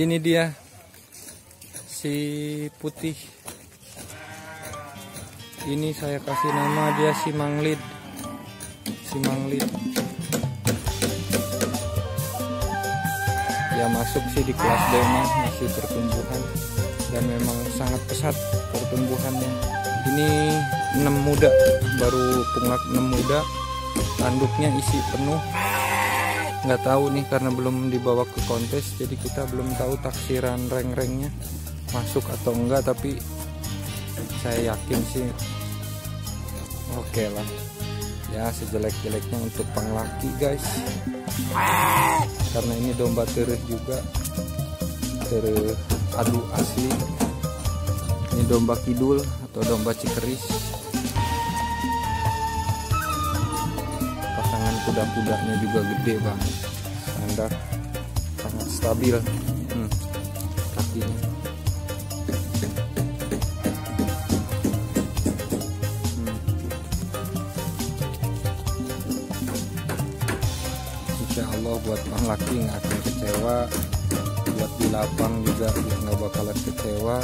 Ini dia si putih. Ini saya kasih nama dia si manglid. Si manglid. Ya masuk sih di kelas B, masih pertumbuhan dan memang sangat pesat pertumbuhannya. Ini 6 muda, baru punglak 6 muda. Tanduknya isi penuh. Nggak tahu nih karena belum dibawa ke kontes, jadi kita belum tahu taksiran reng-rengnya masuk atau enggak, tapi saya yakin sih oke lah ya, sejelek-jeleknya untuk panglaki guys, karena ini domba tereh juga, tereh adu asli. Ini domba kidul atau domba cikeris. Kuda-kudanya juga gede banget, standar, sangat stabil kakinya. Insya Allah buat panglaki nggak akan kecewa, buat di lapang juga nggak bakalan kecewa,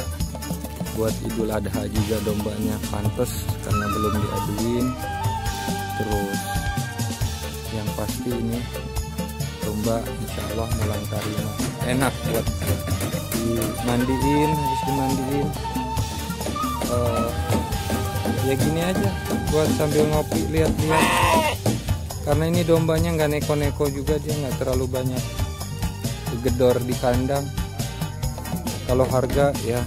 buat Idul Adha juga dombanya pantas karena belum diaduin. Terus yang pasti ini domba insya Allah mulang karima, enak buat dimandiin, harus dimandiin. Ya gini aja buat sambil ngopi lihat-lihat, karena ini dombanya nggak neko-neko juga, dia nggak terlalu banyak gedor di kandang. Kalau harga ya,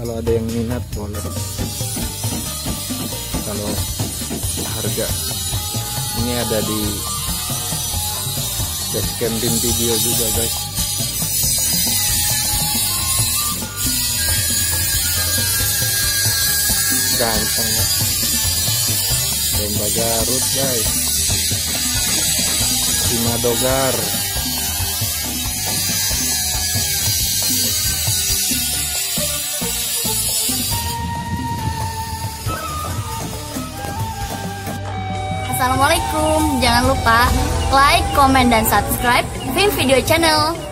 kalau ada yang minat boleh, kalau harga ini ada di Basecamp Vim Video juga guys. Gampang ya, domba Garut guys, Cima Dogar. Assalamualaikum, jangan lupa like, comment, dan subscribe Vim Video Channel.